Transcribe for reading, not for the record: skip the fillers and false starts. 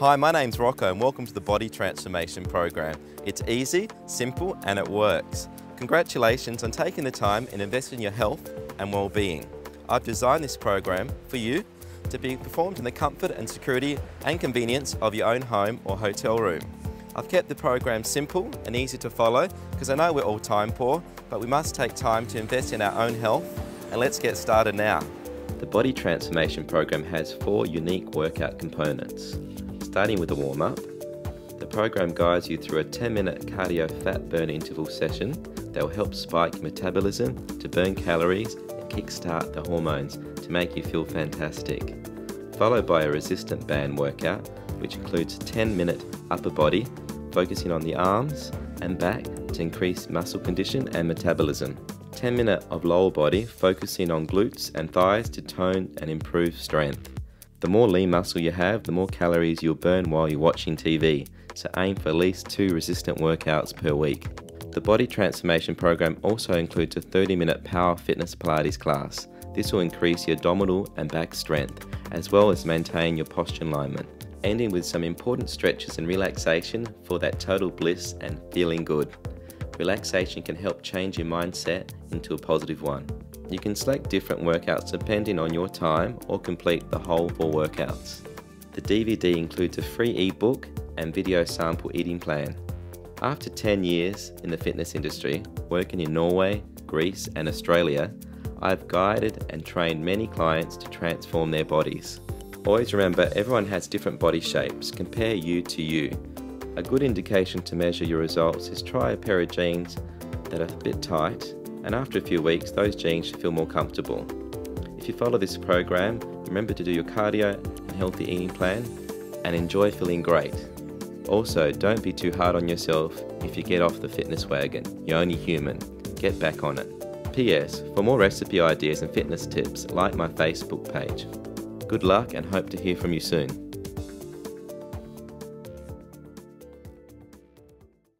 Hi, my name's Rocco and welcome to the Body Transformation Program. It's easy, simple and it works. Congratulations on taking the time and investing in your health and well-being. I've designed this program for you to be performed in the comfort and security and convenience of your own home or hotel room. I've kept the program simple and easy to follow because I know we're all time poor, but we must take time to invest in our own health, and let's get started now. The Body Transformation Program has 4 unique workout components. Starting with a warm-up, the program guides you through a 10-minute cardio fat burn interval session that will help spike metabolism to burn calories and kickstart the hormones to make you feel fantastic. Followed by a resistant band workout, which includes 10-minute upper body, focusing on the arms and back to increase muscle condition and metabolism. 10-minute of lower body, focusing on glutes and thighs to tone and improve strength. The more lean muscle you have, the more calories you'll burn while you're watching TV, so aim for at least 2 resistant workouts per week. The Body Transformation Program also includes a 30-minute power fitness Pilates class. This will increase your abdominal and back strength, as well as maintain your posture alignment, ending with some important stretches and relaxation for that total bliss and feeling good. Relaxation can help change your mindset into a positive one. You can select different workouts depending on your time or complete the whole 4 workouts. The DVD includes a free ebook and video sample eating plan. After 10 years in the fitness industry, working in Norway, Greece and Australia, I've guided and trained many clients to transform their bodies. Always remember, everyone has different body shapes. Compare you to you. A good indication to measure your results is try a pair of jeans that are a bit tight, and after a few weeks those jeans should feel more comfortable. If you follow this program, remember to do your cardio and healthy eating plan and enjoy feeling great. Also, don't be too hard on yourself if you get off the fitness wagon. You're only human. Get back on it. P.S. For more recipe ideas and fitness tips, like my Facebook page. Good luck and hope to hear from you soon.